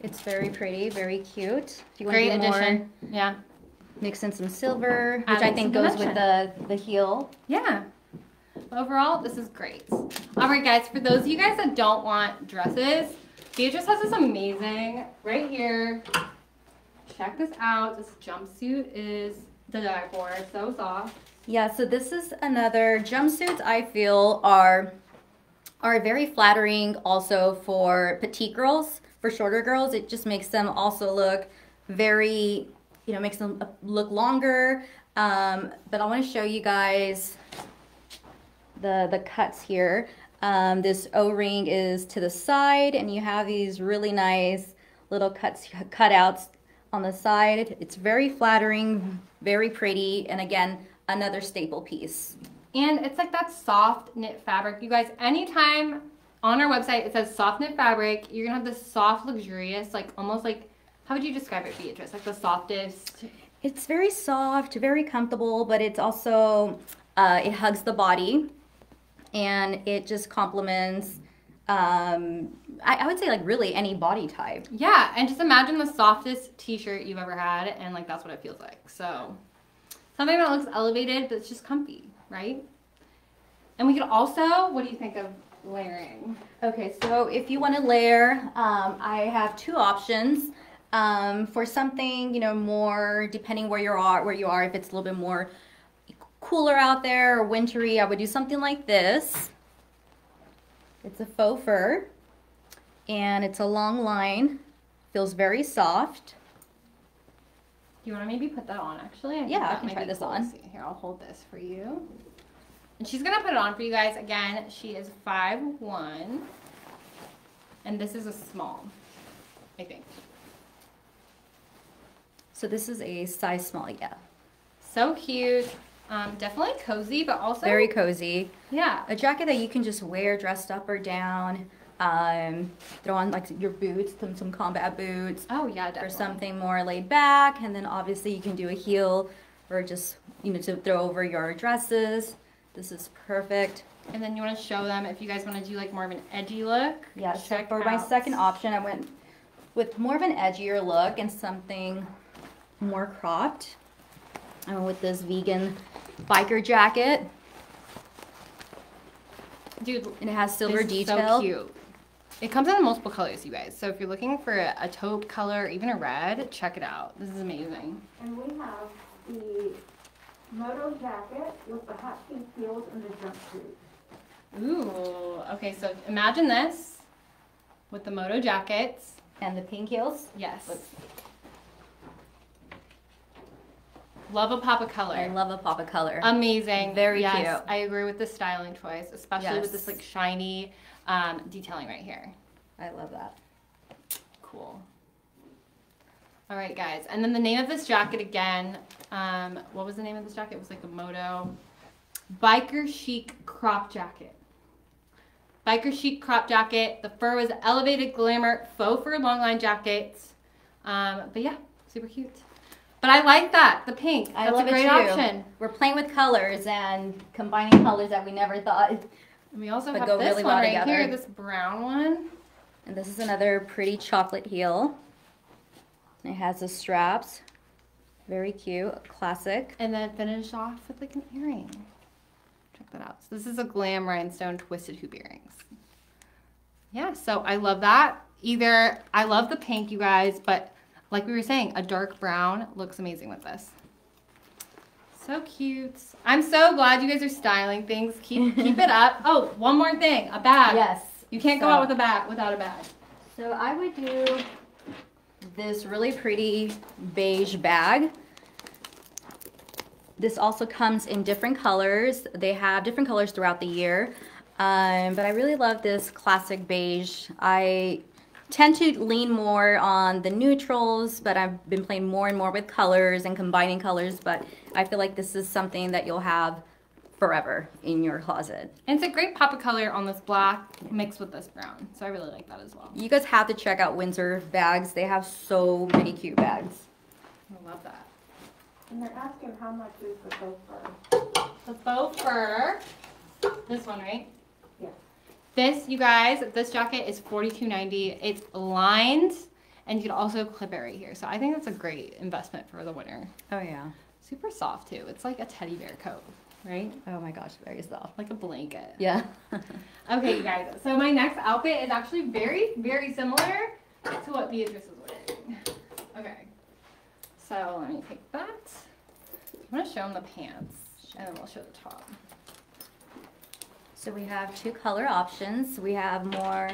It's very pretty, very cute. If you want Great to addition. More, yeah. Mix in some silver, which I think goes with the, the heel. Yeah. Overall, this is great. All right, guys, for those of you guys that don't want dresses, Beatriz has this amazing right here. Check this out. This jumpsuit is the die for. It's so soft. Yeah, so this is another jumpsuits I feel are are very flattering also for petite girls, for shorter girls. It just makes them also look very, you know, makes them look longer. Um, but I want to show you guys the the cuts here. Um, this O-ring is to the side, and you have these really nice little cuts cutouts on the side. It's very flattering, very pretty, and again, another staple piece. And it's like that soft knit fabric. You guys, anytime on our website it says soft knit fabric, you're gonna have this soft, luxurious, like almost like, how would you describe it, Beatriz? Like the softest. It's very soft, very comfortable, but it's also, uh, it hugs the body. And it just complements, um, I, I would say like really any body type. Yeah, and just imagine the softest t-shirt you've ever had, and like that's what it feels like. So something that looks elevated, but it's just comfy, right? And we could also, what do you think of layering? Okay, so if you want to layer, um, I have two options. Um, for something, you know, more depending where you are, where you are, if it's a little bit more cooler out there or wintry, I would do something like this. It's a faux fur and it's a long line, feels very soft. Do you want to maybe put that on actually? I yeah, I can try this cool. on. See, here, I'll hold this for you. And she's going to put it on for you guys. Again, she is five one and this is a small, I think. So this is a size small, yeah. So cute. Um, definitely cozy, but also very cozy. Yeah, a jacket that you can just wear dressed up or down. Um, throw on like your boots, some, some combat boots. Oh yeah, definitely. Or something more laid back, and then obviously you can do a heel, or just you know to throw over your dresses. This is perfect. And then you want to show them if you guys want to do like more of an edgy look. Yeah. Check so for out. my second option, I went with more of an edgier look and something more cropped. I went with this vegan biker jacket. Dude, and it has silver detail. So cute. It comes in multiple colors, you guys. So if you're looking for a, a taupe color, even a red, check it out. This is amazing. And we have the moto jacket with the hot pink heels and the jumpsuit. Ooh, okay, so imagine this with the moto jackets. And the pink heels? Yes. Let's Love a pop of color. I love a pop of color. Amazing. Very yes, cute. I agree with the styling choice, especially yes. with this like shiny um, detailing right here. I love that. Cool. All right, guys. And then the name of this jacket again, um, what was the name of this jacket? It was like a moto. Biker chic crop jacket. Biker chic crop jacket. The fur was elevated glamour faux fur long line jackets. Um, but yeah, super cute. But I like that, the pink. I love it too. That's a great option. We're playing with colors and combining colors that we never thought. And we also have this one right here, this brown one. And this is another pretty chocolate heel. It has the straps. Very cute, classic. And then finish off with like an earring. Check that out. So this is a glam rhinestone twisted hoop earrings. Yeah, so I love that. Either, I love the pink, you guys, but like we were saying, a dark brown looks amazing with this. So cute. I'm so glad you guys are styling things. Keep keep it up. Oh, one more thing, a bag. Yes. You can't so, go out with a bag without a bag. So I would do this really pretty beige bag. This also comes in different colors. They have different colors throughout the year. Um, but I really love this classic beige. I tend to lean more on the neutrals, but I've been playing more and more with colors and combining colors, but I feel like this is something that you'll have forever in your closet. And it's a great pop of color on this black mixed with this brown, so I really like that as well. You guys have to check out Windsor bags. They have so many cute bags. I love that. And they're asking how much is the faux fur. The faux fur, this one, right? This, you guys, this jacket is forty-two ninety. It's lined, and you can also clip it right here. So I think that's a great investment for the winter. Oh, yeah. Super soft, too. It's like a teddy bear coat, right? Oh, my gosh, very soft. Like a blanket. Yeah. Okay, you guys, so my next outfit is actually very, very similar to what Beatriz is wearing. Okay. So let me take that. I'm going to show them the pants, and then we'll show the top. So we have two color options. We have more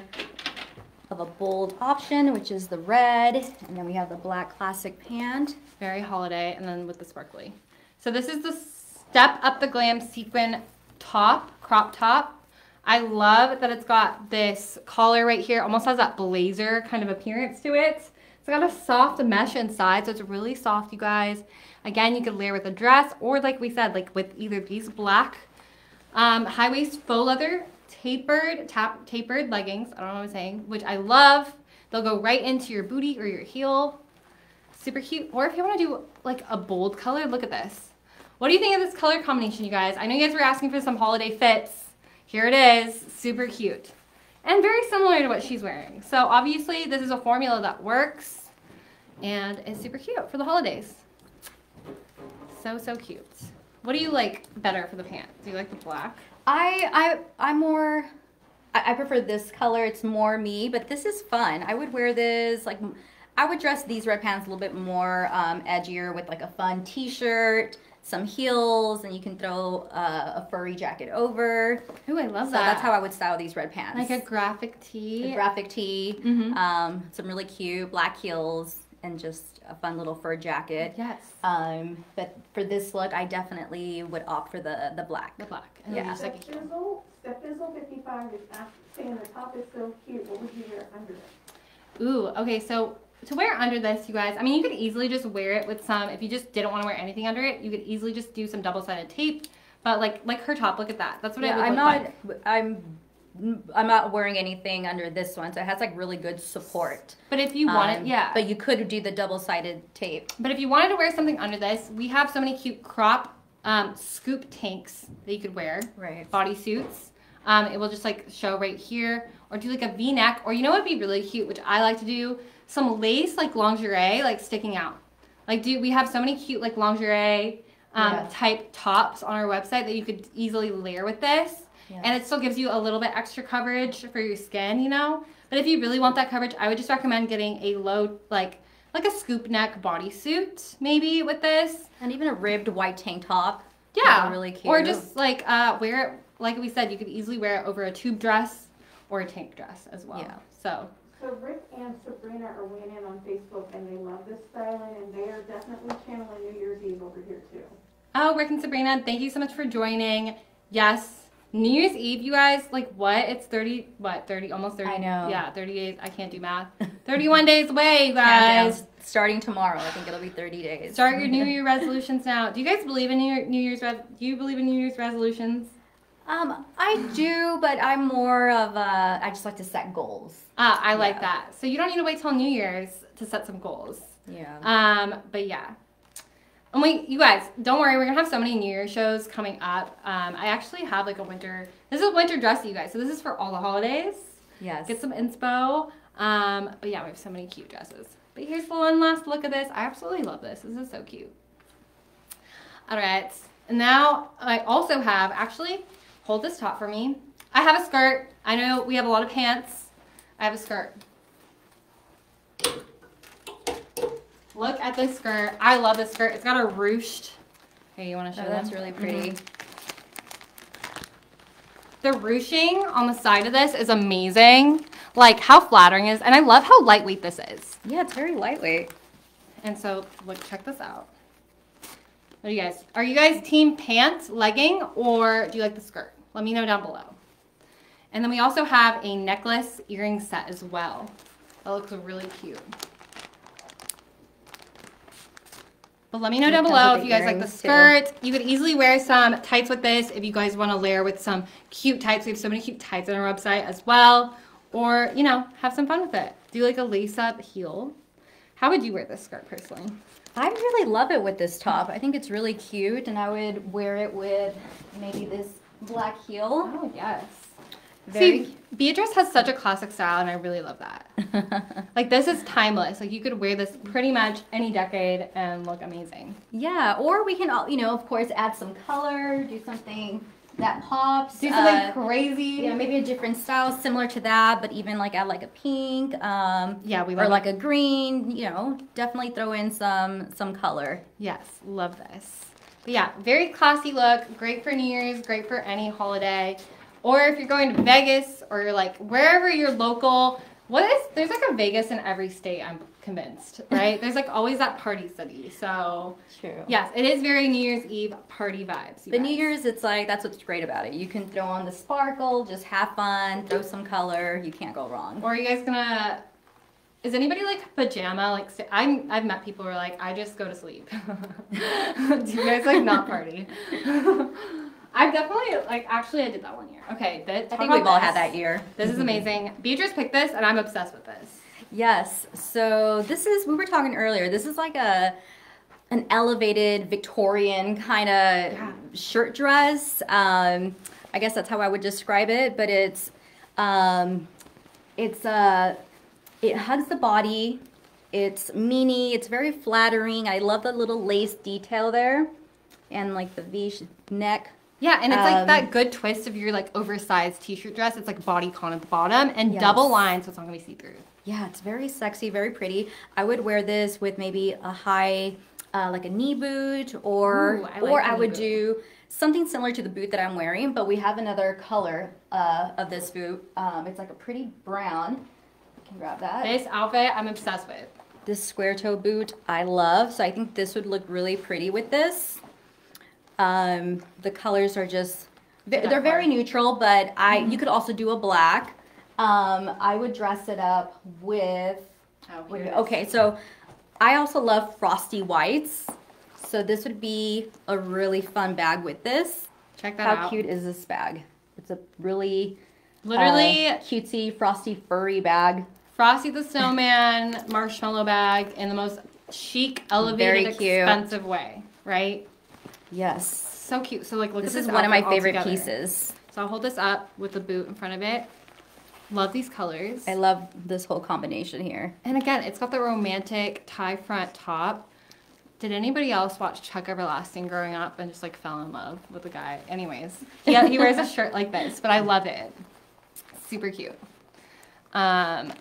of a bold option, which is the red, and then we have the black classic pant. Very holiday, and then with the sparkly. So this is the Step Up the Glam sequin top, crop top. I love that it's got this collar right here, almost has that blazer kind of appearance to it. It's got a soft mesh inside, so it's really soft, you guys. Again, you could layer with a dress, or like we said, like with either these black Um, high-waist faux leather tapered tap, tapered leggings, I don't know what I'm saying, which I love. They'll go right into your booty or your heel. Super cute. Or if you want to do like a bold color, look at this. What do you think of this color combination, you guys? I know you guys were asking for some holiday fits. Here it is. Super cute. And very similar to what she's wearing. So obviously this is a formula that works and is super cute for the holidays. So, so cute. What do you like better for the pants? Do you like the black? I, I, I'm more, I, I prefer this color. It's more me, but this is fun. I would wear this, like, I would dress these red pants a little bit more um, edgier with like a fun t-shirt, some heels, and you can throw uh, a furry jacket over. Ooh, I love so that. So that's how I would style these red pants. Like a graphic tee. A graphic tee, mm-hmm. um, some really cute black heels, and just a fun little fur jacket. Yes. Um, but for this look, I definitely would opt for the, the black. The black. And yeah. Step Fizzle, Step Fizzle fifty-five is saying the top is so cute. What would you wear under it? Ooh, okay, so to wear under this, you guys, I mean, you could easily just wear it with some, if you just didn't want to wear anything under it, you could easily just do some double-sided tape. But like like her top, look at that. That's what yeah, I would I'm not, like. I'm I'm not wearing anything under this one, so it has like really good support. But if you wanted, um, yeah. But you could do the double-sided tape. But if you wanted to wear something under this, we have so many cute crop um, scoop tanks that you could wear. Right. Bodysuits. Um, it will just like show right here, or do like a V-neck, or you know what would be really cute, which I like to do, some lace like lingerie like sticking out. Like do we have so many cute like lingerie um, yeah. type tops on our website that you could easily layer with this. Yes. And it still gives you a little bit extra coverage for your skin, you know? But if you really want that coverage, I would just recommend getting a low, like, like a scoop neck bodysuit, maybe, with this. And even a ribbed white tank top. Yeah. Really cute. Or just, like, uh, wear it, like we said, you could easily wear it over a tube dress or a tank dress as well. Yeah. So. So Rick and Sabrina are weighing in on Facebook, and they love this styling, and they are definitely channeling New Year's Eve over here, too. Oh, Rick and Sabrina, thank you so much for joining. Yes. New Year's Eve, you guys, like what? It's thirty, what, thirty, almost thirty. I know. Yeah, thirty days. I can't do math. thirty-one days away, you guys. Yeah, yeah. Starting tomorrow, I think it'll be thirty days. Start your New Year resolutions now. Do you guys believe in New Year's? Do you believe in New Year's resolutions? Um, I do, but I'm more of a, I just like to set goals. Ah, I yeah. like that. So you don't need to wait till New Year's to set some goals. Yeah. Um, but yeah. And we, you guys, don't worry. We're going to have so many New Year's shows coming up. Um, I actually have like a winter, this is a winter dress, you guys. So this is for all the holidays. Yes. Get some inspo. Um, but yeah, we have so many cute dresses. But here's the one last look at this. I absolutely love this. This is so cute. All right. And now I also have, actually, hold this top for me. I have a skirt. I know we have a lot of pants. I have a skirt. Look at this skirt. I love this skirt. It's got a ruched. Here, you want to show oh, them? That's really pretty. Mm-hmm. The ruching on the side of this is amazing. Like, how flattering is, and I love how lightweight this is. Yeah, it's very lightweight. And so, look, check this out. What do you guys, are you guys team pants, legging, or do you like the skirt? Let me know down below. And then we also have a necklace earring set as well. That looks really cute. But let me know down below if you guys like the skirt. You could easily wear some tights with this if you guys want to layer with some cute tights. We have so many cute tights on our website as well. Or, you know, have some fun with it. Do like a lace-up heel. How would you wear this skirt personally? I really love it with this top. I think it's really cute, and I would wear it with maybe this black heel. Oh, yes. Very... See, Beatriz has such a classic style, and I really love that. Like, this is timeless. Like, you could wear this pretty much any decade and look amazing. Yeah, or we can, all, you know, of course, add some color, do something... that pops. Do something uh, crazy. Yeah, maybe a different style similar to that, but even like add like a pink. Um, yeah, we or like it. a green. You know, definitely throw in some some color. Yes, love this. But yeah, very classy look. Great for New Year's. Great for any holiday, or if you're going to Vegas or you're like wherever you're local. What is there's like a Vegas in every state. I'm convinced, right? There's like always that party city. So true. Yes, it is very New Year's Eve party vibes. But New Year's, it's like that's what's great about it. You can throw on the sparkle, just have fun, throw some color. You can't go wrong. Or are you guys gonna? Is anybody like pajama? Like I'm, I've met people who are like, I just go to sleep. Do you guys like not party? I've definitely, like, actually, I did that one year. Okay, this, I think we've all had that year. This is amazing. Beatriz picked this, and I'm obsessed with this. Yes. So this is, we were talking earlier, this is like a an elevated Victorian kind of yeah. shirt dress. Um, I guess that's how I would describe it, but it's, um, it's, uh, it hugs the body. It's mini. It's very flattering. I love the little lace detail there and, like, the V neck. Yeah, and it's like um, that good twist of your like oversized t-shirt dress. It's like bodycon at the bottom and yes. double line, so it's not gonna be see-through. Yeah, it's very sexy, very pretty. I would wear this with maybe a high, uh, like a knee boot, or Ooh, I like or I would boot. do something similar to the boot that I'm wearing. But we have another color uh, of this boot. Um, it's like a pretty brown. I can grab that. This outfit, I'm obsessed with. This square toe boot, I love. So I think this would look really pretty with this. Um, the colors are just, they're very neutral, but I, mm-hmm. you could also do a black. Um, I would dress it up with, oh, with okay, so I also love frosty whites. So this would be a really fun bag with this. Check that out. How cute is this bag? It's a really, literally uh, cutesy, frosty, furry bag. Frosty the Snowman marshmallow bag in the most chic, elevated, expensive way, right? Yes. So cute. So like, look at this. This is one of my favorite pieces. So I'll hold this up with the boot in front of it. Love these colors. I love this whole combination here. And again, it's got the romantic tie front top. Did anybody else watch Chuck Everlasting growing up and just like fell in love with the guy? Anyways, yeah, he wears a shirt like this, but I love it. Super cute. Um,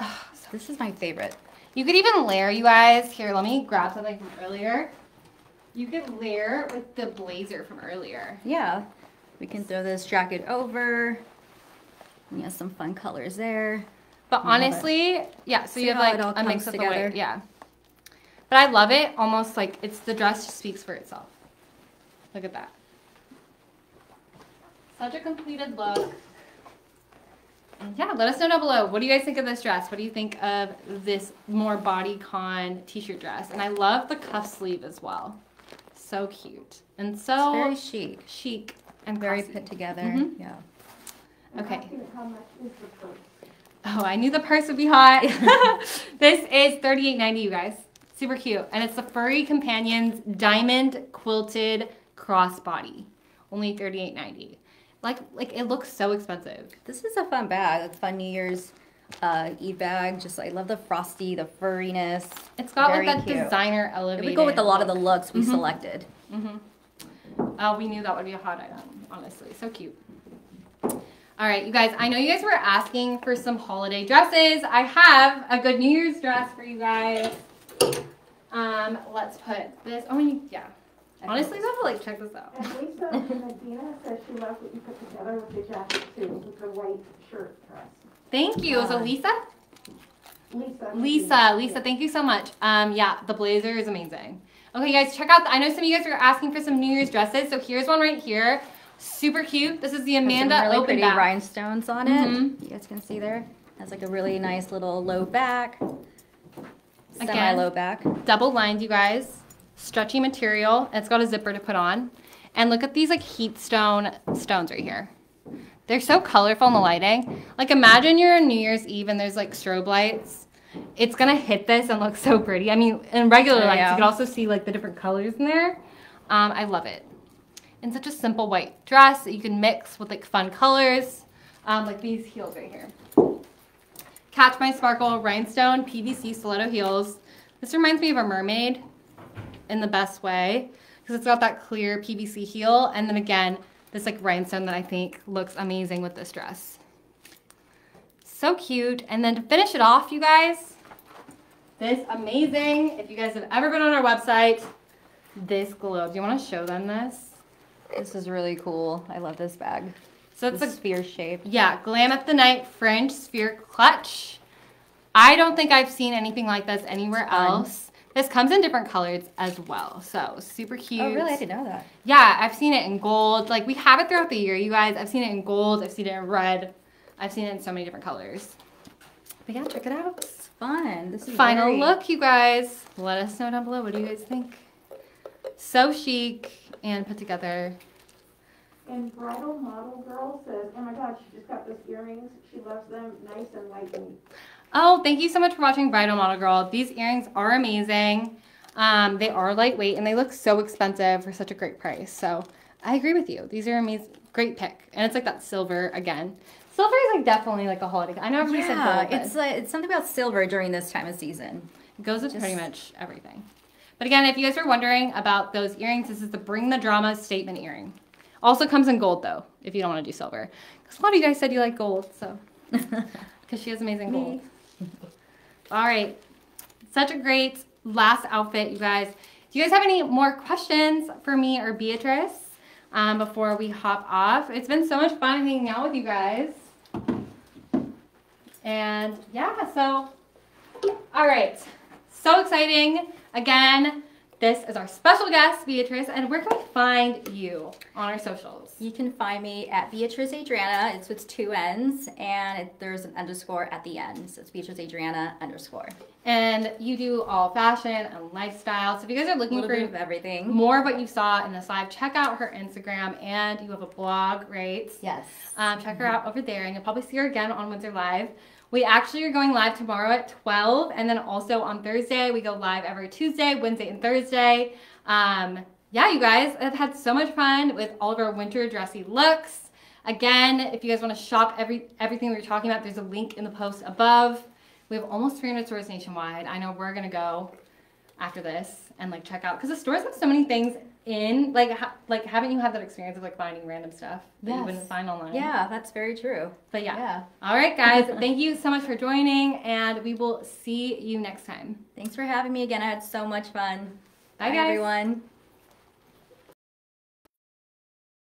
oh, so this is my favorite. You could even layer, you guys. Here, let me grab something from earlier. You could layer with the blazer from earlier. Yeah. We can throw this jacket over. We have some fun colors there. But honestly, yeah, so See you have like a mix of together. the way. Yeah. But I love it. Almost like it's the dress speaks for itself. Look at that. Such a completed look. And yeah, let us know down below. What do you guys think of this dress? What do you think of this more bodycon t-shirt dress? And I love the cuff sleeve as well. So cute. And so it's very chic. Chic and very classy. Put together. Mm-hmm. Yeah. Okay. Oh, I knew the purse would be hot. This is thirty-eight ninety, you guys. Super cute. And it's the Furry Companions Diamond Quilted Crossbody. Only thirty-eight ninety. Like, like it looks so expensive. This is a fun bag. A fun New Year's uh, Eve bag. Just, I love the frosty, the furriness. It's got Very like that cute. designer elevated. It would go with a lot of the looks we mm-hmm. selected. Mm-hmm. Uh, we knew that would be a hot item, honestly. So cute. All right, you guys, I know you guys were asking for some holiday dresses. I have a good New Year's dress for you guys. Um, let's put this, oh, and yeah. Honestly, I have to like check this out. I believe so, and Medina said she loved what you put together with the jacket too, with the white shirt dress. Thank you, so Lisa? Lisa. Lisa, Lisa, thank you so much. Um, yeah, the blazer is amazing. Okay, guys, check out, the, I know some of you guys were asking for some New Year's dresses, so here's one right here. Super cute. This is the Amanda really open pretty back. Rhinestones on it. Mm-hmm. You guys can see there. Has like a really nice little low back. Semi low back. Double lined, you guys. Stretchy material. And it's got a zipper to put on. And look at these like heat stone stones right here. They're so colorful in the lighting. Like imagine you're on New Year's Eve and there's like strobe lights. It's gonna hit this and look so pretty. I mean, in regular oh, lights, yeah. you can also see like the different colors in there. Um, I love it. And such a simple white dress that you can mix with like fun colors, um, like these heels right here. Catch My Sparkle Rhinestone P V C Stiletto Heels. This reminds me of a mermaid in the best way because it's got that clear P V C heel. And then again, this like rhinestone that I think looks amazing with this dress. So cute. And then to finish it off, you guys, this amazing, if you guys have ever been on our website, this globe. Do you want to show them this? This is really cool. I love this bag. So it's a sphere shape. Yeah, Glam at the Night Fringe Sphere Clutch. I don't think I've seen anything like this anywhere else. This comes in different colors as well. So super cute. Oh, really? I didn't know that. Yeah, I've seen it in gold. Like we have it throughout the year, you guys. I've seen it in gold. I've seen it in red. I've seen it in so many different colors. But yeah, check it out. It's fun. This is final very... look, you guys. Let us know down below. What do you guys think? So chic and put together. And Bridal Model Girl says, oh my god, she just got those earrings. She loves them, nice and lightweight. Oh, thank you so much for watching Bridal Model Girl. These earrings are amazing. Um, they are lightweight and they look so expensive for such a great price. So I agree with you. These are amazing. Great pick. And it's like that silver again. Silver is like definitely like a holiday. I know everybody yeah, said gold. It's, like, it's something about silver during this time of season. It goes with just... pretty much everything. But again, if you guys were wondering about those earrings, this is the Bring the Drama Statement Earring. Also comes in gold, though, if you don't want to do silver. Because a lot of you guys said you like gold, so. Because she has amazing gold. All right. Such a great last outfit, you guys. Do you guys have any more questions for me or Beatriz um, before we hop off? It's been so much fun hanging out with you guys. And, yeah, so. All right. So exciting. Again, this is our special guest, Beatriz, and where can we find you on our socials? You can find me at Beatriz Adriana. It's with two N's, and it, there's an underscore at the end, so it's Beatriz Adriana underscore. And you do all fashion and lifestyle, so if you guys are looking for of everything, more of what you saw in this live, check out her Instagram, and you have a blog, right? Yes. Um, check mm-hmm. her out over there, and you'll probably see her again on Windsor Live. We actually are going live tomorrow at twelve, and then also on Thursday. We go live every Tuesday, Wednesday, and Thursday. Um, yeah, you guys, I've had so much fun with all of our winter dressy looks. Again, if you guys want to shop every everything we were talking about, there's a link in the post above. We have almost three hundred stores nationwide. I know we're going to go after this and like check out, because the stores have so many things in. Like, ha like haven't you had that experience of like finding random stuff that yes. you wouldn't find online? Yeah, that's very true. But yeah. yeah. All right, guys. Thank you so much for joining, and we will see you next time. Thanks for having me again. I had so much fun. Bye, Bye guys. Everyone.